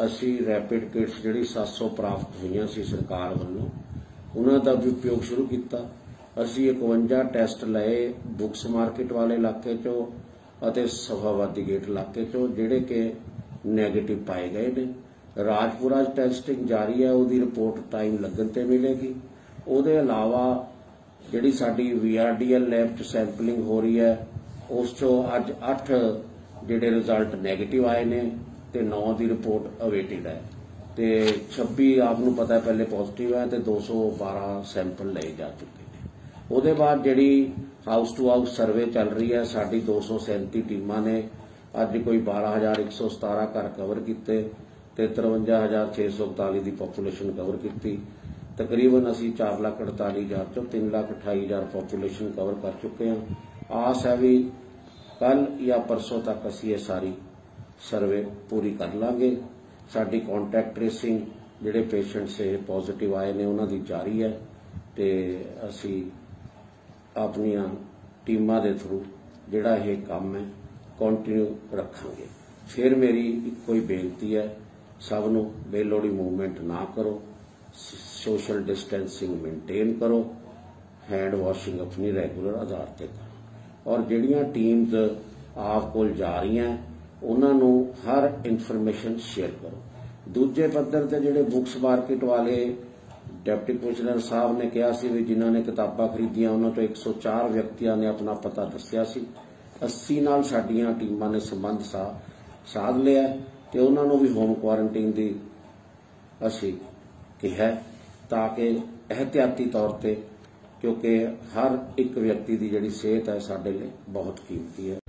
असी rapid kits जिहड़ी 700 प्राप्त हुई सी सरकार वल्लों उन्हां दा भी उपयोग शुरू किया। असी 51 टैसट लए बुक्स मार्केट वाले इलाके चो अते सफावादी गेट इलाके चो जिहड़े के नैगेटिव पाए गए ने। राजपुरा टैसटिंग जारी है, उसकी रिपोर्ट टाइम लगन ते मिलेगी। उसके अलावा जिहड़ी साडी VRDL लैब च सैंपलिंग हो रही है उस चो अज 8 जिहड़े रिजल्ट नैगेटिव आए ने ते 9 की रिपोर्ट अवेटिड है ते 26 आपनू पता है पहले पॉजिटिव है ते 212 सैंपल लए जा चुके हैं। उसके बाद जिहड़ी हाउस टू हाउस सर्वे चल रही है साडी 237 टीमां ने अज कोई 12,117 घर कवर किए ते 53,641 की पॉपूलेशन कवर की। तकरीबन असी 4,48,000 चो 3,28,000 पॉपूलेशन कवर कर चुके हैं। आस है भी कल या परसों तक असी ये सारी सर्वे पूरी कर लांगे। साडी कॉन्टैक्ट ट्रेसिंग जिहड़े पेशेंट से पॉजिटिव आए ने उन्हां दी जारी है ते असी अपनी टीमां दे थ्रू जिहड़ा यह काम है कंटिन्यू रखांगे। फिर मेरी इक्को ही बेनती है सब नूं बेलोड़ी मूवमेंट ना करो, सोशल डिस्टेंसिंग मेनटेन करो, हैंड वाशिंग अपनी रेगुलर आधार ते करो और जिहड़ियां टीम्स आप कोल जा रही हैं उन्होंने हर इनफॉरमेशन शेयर करो। दूजे पद्धर से जिहड़े बुक्स मार्केट वाले डिप्टी कमिश्नर साहब ने कहा सी भी जिन्होंने किताबां खरीदियां उन्होंने तो 104 व्यक्तियों ने अपना पता दस्सिया सी। 80 नाल साडियां टीमां ने संबंध साध लिया ते उन्होंने भी होम क्वारंटीन दी असी कहा ताकि एहतियाती तौर पर, क्योंकि हर एक व्यक्ति की जिहड़ी सेहत है साडे लई बहुत कीमती है।